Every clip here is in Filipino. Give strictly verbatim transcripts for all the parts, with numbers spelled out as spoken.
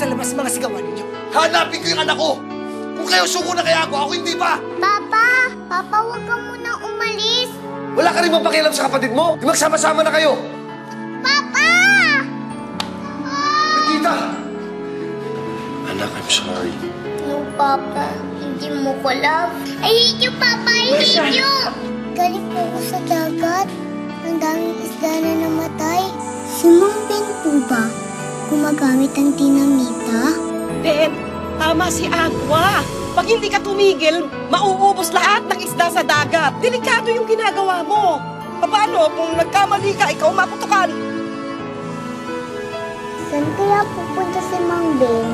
sa labas mga sigawan niyo. Hanapin ko yung anak ko! Kung kayo suko na kaya ako, ako hindi pa! Papa! Papa, huwag ka munang umalis! Wala ka rin bang pakialam sa kapatid mo? Di magsama-sama na kayo! Papa! Nikita! Anak, I'm sorry. No, Papa. Hindi mo ko love. I hate you, Papa! I hate Where's you! Galit po ko sa dagat. Ang daming isda na namatay. Si Mang Ben po ba gumagamit ang dinamita? Ben, tama si Aqua. Pag hindi ka tumigil, mauubos lahat ng isda sa dagat. Delikado yung ginagawa mo. Paano kung nagkamali ka, ikaw maputukan? Saan kaya pupunta si Mang Ben?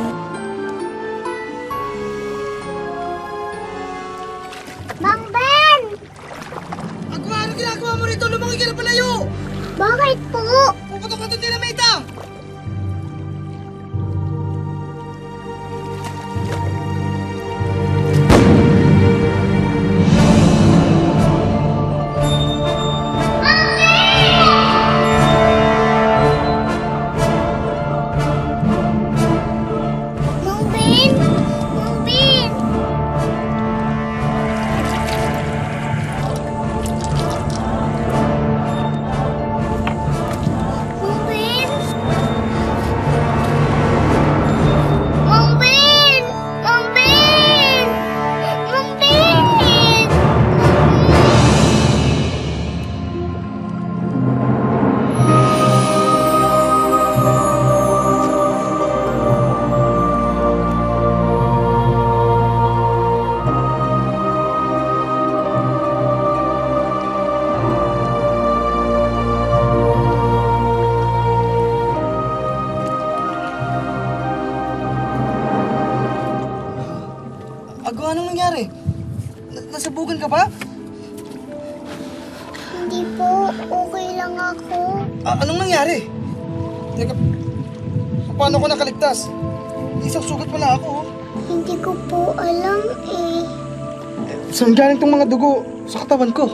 Mang Ben! Aqua, ano ginagawa mo rito? Lumangoy ka na palayo! Bakit po? Puputok ka doon din na may ita! Anong nangyari? Nasabugan ka ba? Hindi po. Okay lang ako. A anong nangyari? Nag- Paano ko nakaligtas? Isang sugat pala ako. Hindi ko po alam eh. Saan galing itong mga dugo sa katawan ko?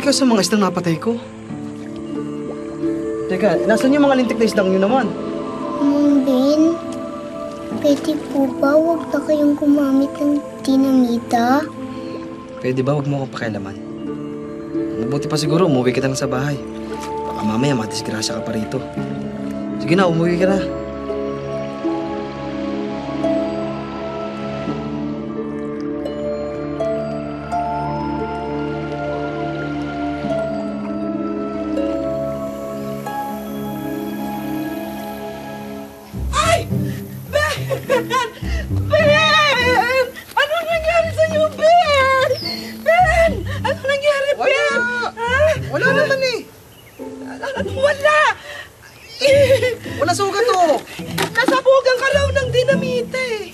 Ikaw sa mga isdang napatay ko? Teka, nasan yung mga lintik na isdang yun naman? Mumbin? Pwede po ba huwag na kayong gumamit ng dinamita? Pwede ba huwag mo akong pakialaman? Mabuti pa siguro, umuwi ka lang sa bahay. Baka mamaya madisgrasya ka pa rito. Sige na, umuwi ka na. Wala! Wala sugat to! Nasabugan ka raw ng dinamita eh!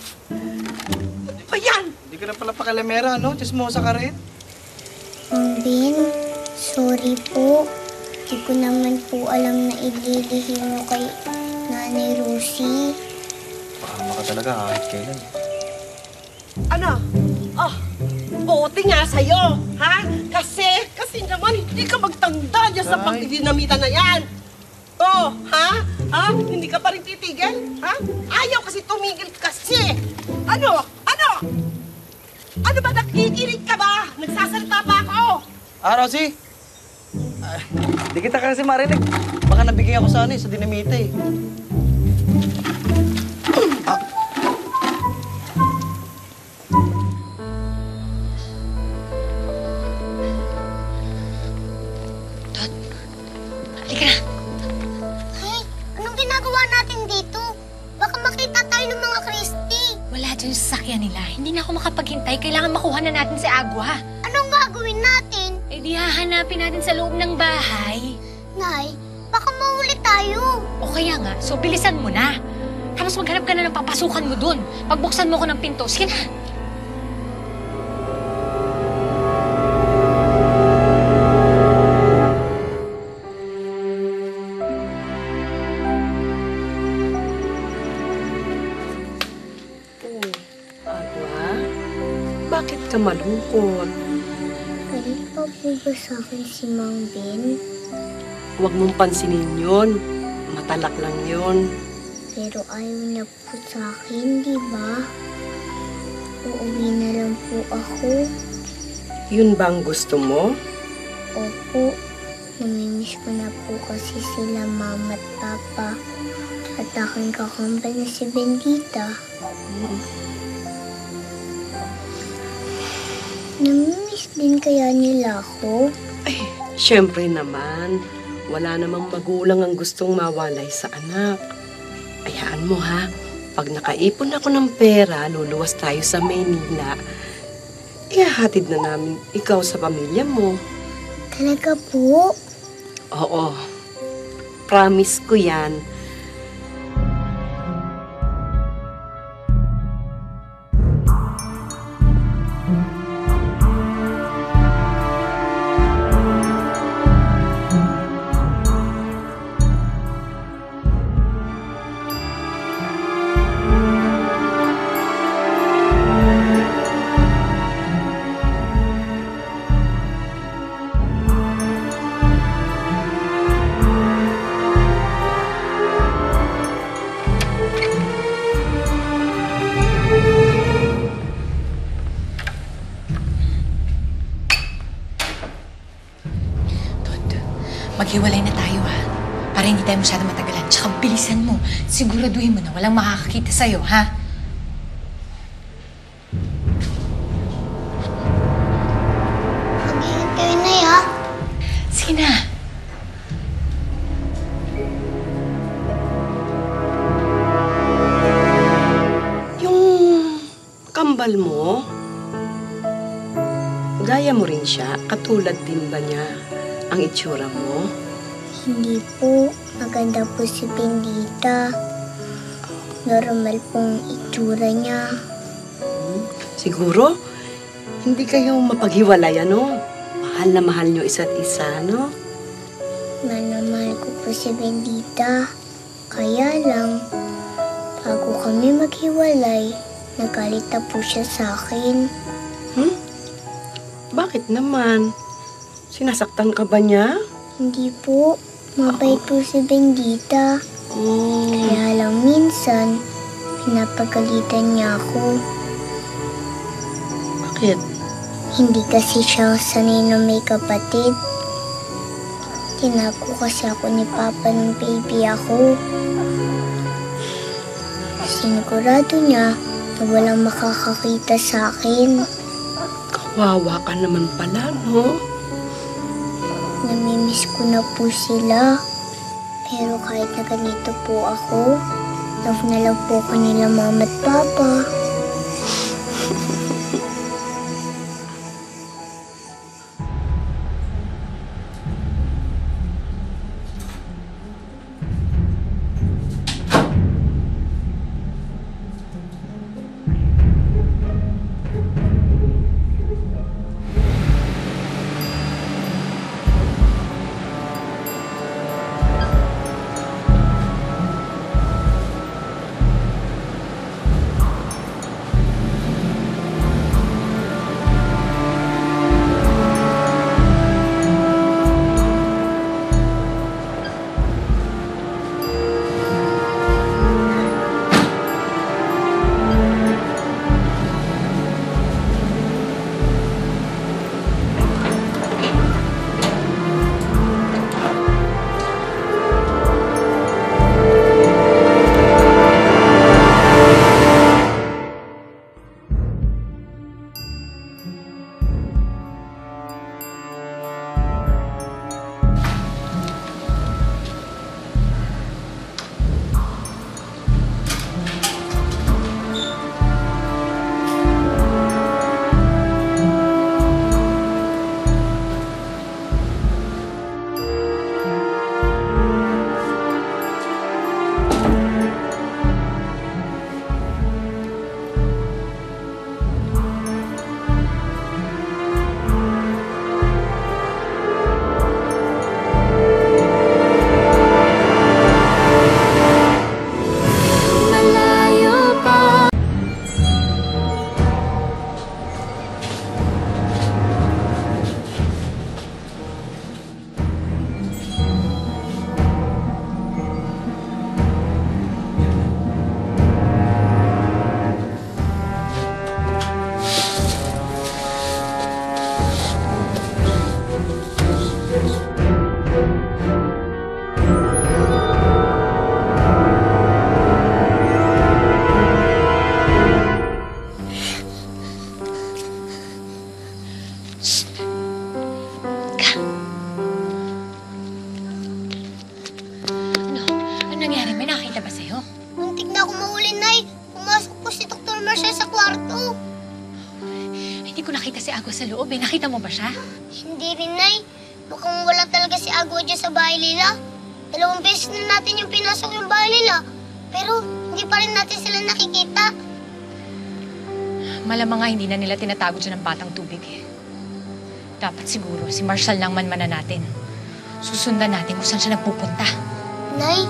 Ano ba yan? Hindi ka na pala pakalamera, no? Chismosa ka rin? Mumbin, sorry po. Hindi ko naman po alam na ililihim mo kay Nanay Rosie. Pakama ka talaga, kahit kailan. Ano? Oh, buti nga sa'yo, ha? Kasi, kasi naman hindi ka magtanda niya sa pagdinamita na yan. Oh, ha? Ha? Hindi ka pa rin titigil? Ha? Ayaw kasi tumigil kasi. Ano? Ano? Ano ba, nakikinig ka ba? Nagsasalita pa ako. Ah, Rosie? Uh, di kita kasi marinig. Baka nabigay ako sa ano, sa dinamita eh. Kailangan makuha na natin si Aqua. Anong gagawin natin? Eh di hahanapin natin sa loob ng bahay. Nay, baka mahuli tayo. O kaya nga, so bilisan mo na. Tapos maghanap ka na ng papasukan mo dun. Pagbuksan mo ko ng pinto, sige na. Bakit ka malungkot? Galit pa po ba sa akin si Mang Ben? Huwag mong pansinin yun. Matalak lang yun. pero ayaw niya po sa akin, di ba? Uuwi na lang po ako. Yun bang gusto mo? Opo. Namimiss ko na po kasi sila mama at papa. At aking kakamba na si Bendita. Mm. Namimiss din kaya nila ako? Ay, syempre naman. Wala namang magulang ang gustong mawalay sa anak. Ayaan mo ha, pag nakaipon ako ng pera, luluwas tayo sa Maynila. Ihahatid na namin ikaw sa pamilya mo. Talaga po? Oo. Promise ko yan. Maghiwalay na tayo ha, para hindi tayo masyado matagalan. Tsaka bilisan mo, siguraduhin mo na walang makakakita sa'yo ha. Mag-ingat kayo na ya. Sige na. Yung kambal mo, gaya mo rin siya, katulad din ba niya ang itsura mo? Hindi po. Maganda po si Bendita. Normal pong itsura niya. Hmm. Siguro, hindi kayo mapaghiwalay, ano? Mahal na mahal niyo isa't isa, no? Mahal na mahal ko po si Bendita. Kaya lang, bago kami maghiwalay, nagalit na po siya sa akin. Hmm? Bakit naman? Sinasaktan ka ba niya? Hindi po. Mabait po si Bendita. Oh. Kaya lang minsan, pinapagalitan niya ako. Bakit? Hindi kasi siya sanay na may kapatid. Tinako kasi ako ni Papa nung baby ako. Sinigurado niya na walang makakakita sa akin. Kawawa ka naman pala, no? Namimiss ko na po sila. Pero kahit na ganito po ako, love na love po ko nila mama at papa. nakita si Agua sa loob eh. Nakita mo ba siya? Hindi rin, Nay. Mukhang wala talaga si Agua dyan sa bahay nila. Dalawang beses na natin yung pinasok yung bahay nila. Pero hindi pa rin natin sila nakikita. Malamang nga hindi na nila tinatago dyan ang batang tubig eh. Dapat siguro si Marshall lang manmana natin. Susundan natin kung saan siya nagpupunta. Nay,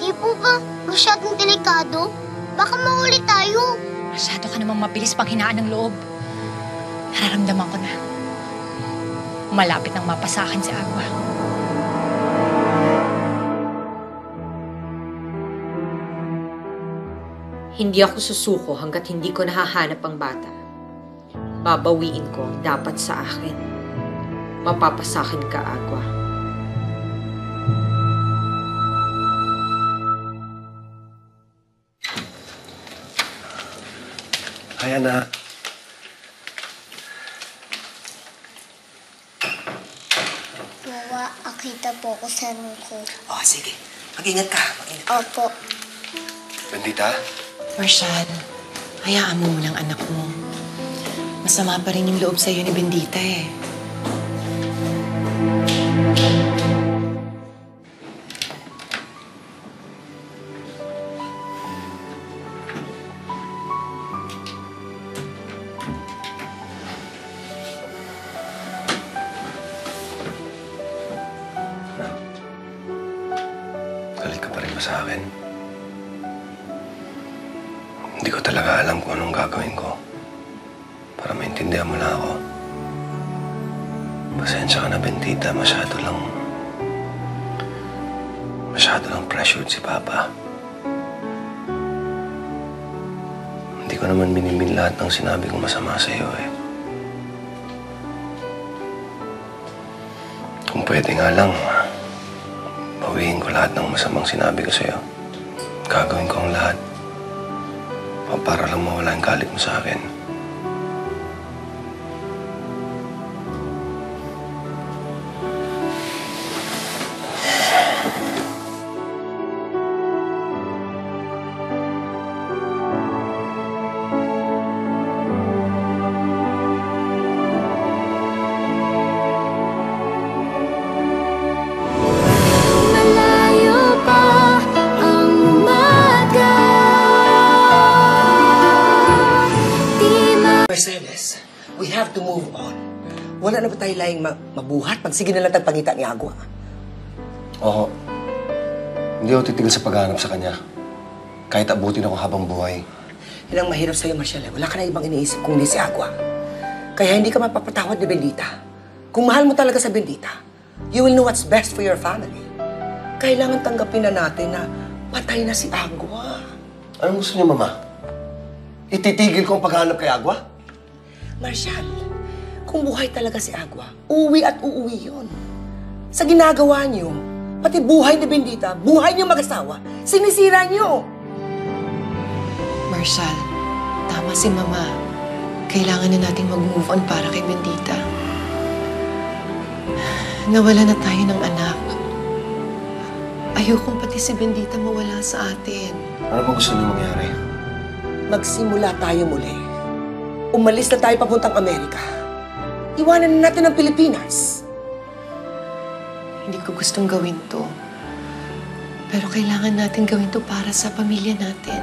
hindi po ba masyadong delikado? Baka maulit tayo. Masyado ka namang mabilis panghinaan ng loob. Nararamdaman ko na. Malapit nang mapasakin si Agua. Hindi ako susuko hanggat hindi ko nahahanap ang bata. Babawiin ko ang dapat sa akin. Mapapasakin ka, Agua. Hi, Anna. Wawa, akita po ko sa room ko. Oh, sige. Mag-ingat ka. Mag-ingat ka. Opo. Bandita? Marshall, hayaan mo muna ang anak mo. Masama pa rin yung loob sa'yo ni Bandita eh. Hindi ko talaga alam kung anong gagawin ko para maintindihan mo na ako. Pasensya ka na, Bentita. Masyado lang... Masyado lang pressured si Papa. Hindi ko naman binimin lahat ng sinabi kong masama sa'yo eh. Kung pwede nga lang, bawihin ko lahat ng masamang sinabi ko sa'yo. Gagawin ko ang lahat. Para lang mawala ang galit mo sa akin. We have to move on. Wala na ba tayo laing mag mabuhat pag sige na lang tayong pangita ni Agua? Oo. Hindi ako titigil sa paghanap sa kanya. Kahit abutin ako habang buhay. Yan ang mahirap sa'yo, Marshall. Wala ka na ibang iniisip kung hindi si Agua. Kaya hindi ka mapapatawad ni Bendita. Kung mahal mo talaga sa Bendita, you will know what's best for your family. Kailangan tanggapin na natin na patay na si Agua. Anong gusto niya, Mama? Ititigil ko ang paghanap kay Agua? Marshall, kung buhay talaga si Agua, uwi at uuwi yun. Sa ginagawa niyo, pati buhay ni Bendita, buhay niyo mag-asawa, sinisira niyo! Marshall, tama si Mama. Kailangan na nating mag-move on para kay Bendita. Nawala na tayo ng anak. Ayokong pati si Bendita mawala sa atin. Ano ba gusto niyo mangyari? Magsimula tayo muli. Umalis na tayo papuntang Amerika. Iwanan na natin ang Pilipinas. Hindi ko gustong gawin to. Pero kailangan natin gawin to para sa pamilya natin.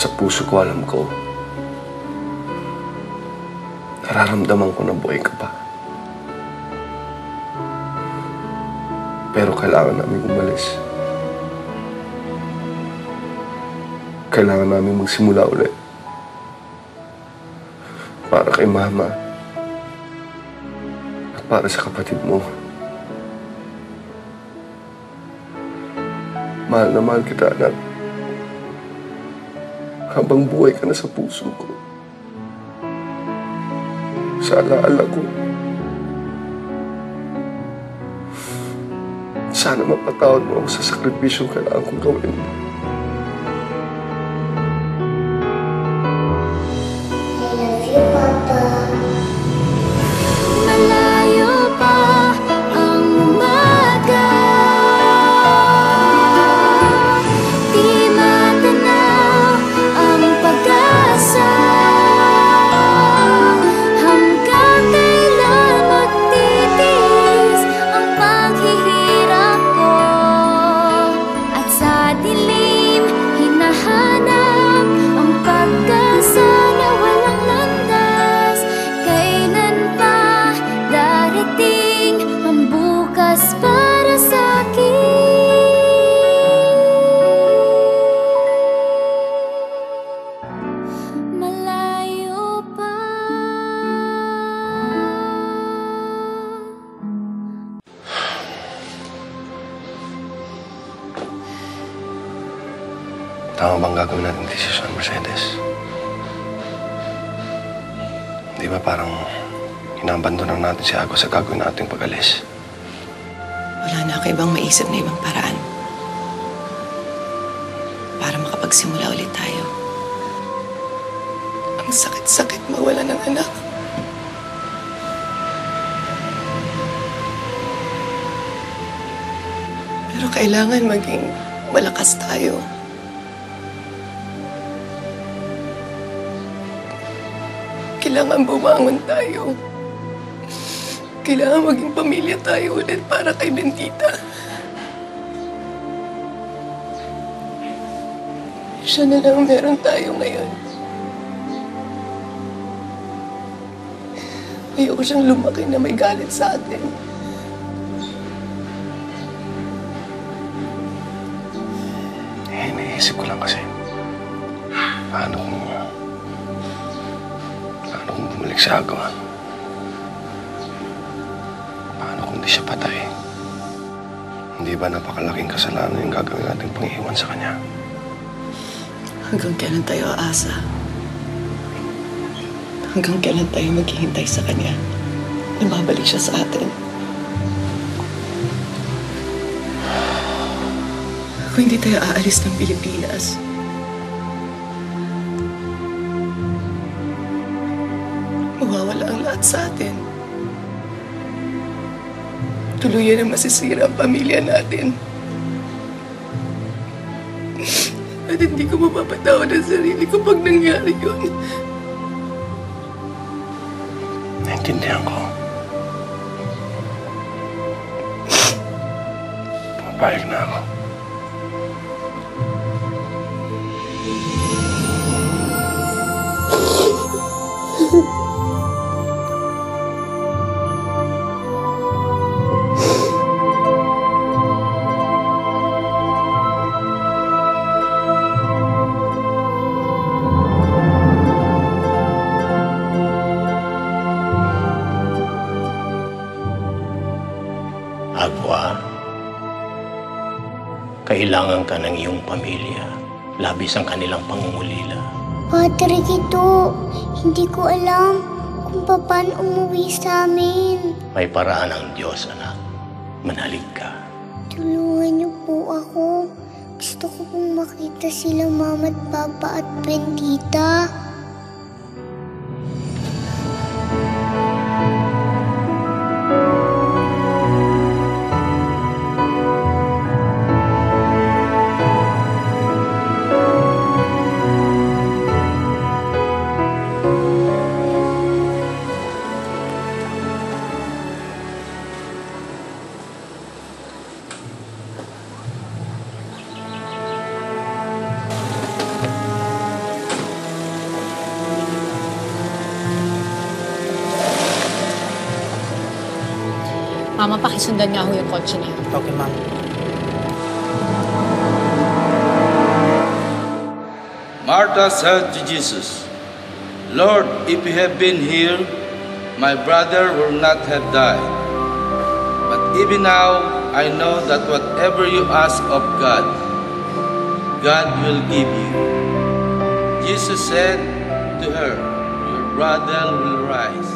Sa puso ko, alam ko, nararamdaman ko na buhay ka pa. Pero kailangan namin umalis. Kailangan namin magsimula ulit. Para kay Mama. At para sa kapatid mo. Mahal na mahal kita, anak. Habang buhay ka na sa puso ko. Sa alaala ko. Sana mapatawad mo ako sa sakripisyong kailangan kong gawin. I love you, Papa. Malayo pa ang umaga. Di matanaw ang pag-asa. Hanggang kailan magtitiis ang paghihirap ko. At sa dilim, hinahanap ang pag-asa. Tama bang gagawin natin desisyon, Mercedes? Di ba parang inabandonan natin si Agos sa gagawin natin pag-alis? Wala na ako ibang maisip na ibang paraan para makapagsimula ulit tayo. Ang sakit-sakit mawala ng anak. Pero kailangan maging malakas tayo. Kailangan bumangon tayo. Kailangan maging pamilya tayo ulit para kay Bendita. Siya na lang meron tayo ngayon. Ayoko siyang lumaki na may galit sa atin. Eh, naisip ko lang kasi. Paano kung... Paano kung bumalik sa agaw? Paano kung di siya patay? Hindi ba napakalaking kasalanan yung gagawin natin pang-iwan sa kanya? Hanggang kailan tayo aasa? Hanggang kailan tayo maghihintay sa kanya na babalik siya sa atin? Kung hindi tayo aalis ng Pilipinas, mawawala ang lahat sa atin. Tuluyan na masisira ang pamilya natin. At hindi ko mapapatawad ang sarili ko pag nangyari yun. Naintindihan ko. Pumapayag na ako. Agwa, kailangan ka ng iyong pamilya, labis ang kanilang pangungulila. Padre Guido, hindi ko alam kung paano umuwi sa amin. May paraan ang Diyos, anak. Manalig ka. Tulungan niyo po ako. Gusto ko pong makita sila Mama at Papa at Bendita. Mama, pakisundan nga ho yung kotse niya. Okay, ma'am. Martha said to Jesus, Lord, if you have been here, my brother would not have died. But even now, I know that whatever you ask of God, God will give you. Jesus said to her, your brother will rise.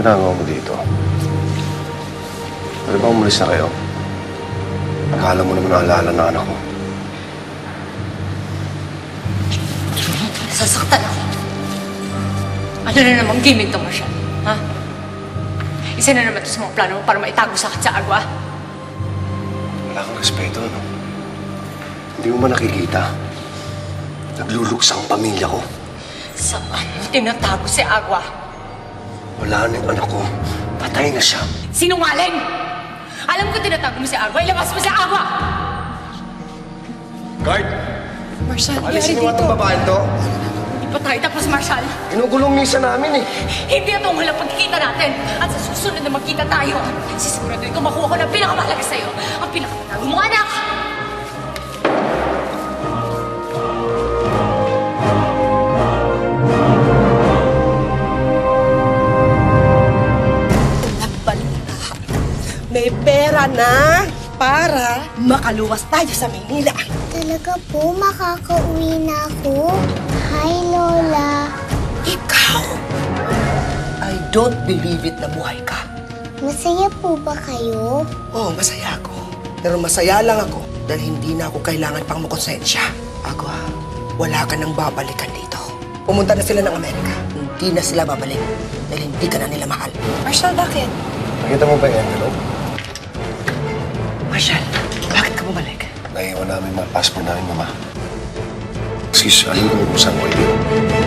Ginagawa mo dito? Pwede ba umalis na kayo? Akala mo naman naalala ng anak ko. Sasaktan ako. Ano na namang gaming to mo siya? Ha? Isa na naman ito sa mga plano mo para maitago sa akin sa agwa. Wala kang respeto, ano? Hindi mo man nakikita. Nagluluksa ang pamilya ko. Saan mo tinatago si agwa? Wala na yung anak ko. Patay na siya. Sinungaling! Alam ko tinatago mo si Agua. Ilabas mo si Agua! Guard! Marshal, alisin niyo itong babae to. Hindi pa tayo tapos, Marshal. Inugulong niyo isa namin eh. Hindi ito ang walang pagkikita natin. At sa susunod na magkita tayo, sisiguraduhin ko makuha ko ng pinakamahalaga sa'yo. Ang pinakamahalaga mong anak! May pera na para makaluwas tayo sa Maynila. Talaga po, makakauwi na ako. Hi, Lola. Ikaw! I don't believe it na buhay ka. Masaya po ba kayo? Oo, masaya ako. Pero masaya lang ako dahil hindi na ako kailangan pang makonsensya. Agwa, wala ka nang babalikan dito. Pumunta na sila ng Amerika. Hindi na sila babalik dahil hindi ka na nila mahal. Marshal, bakit? Nakita mo ba yung envelope? Marshal, bakit ka bumalik? Naiiwan namin mga passport namin, Mama. Excuse, alin ko kung saan ko ito.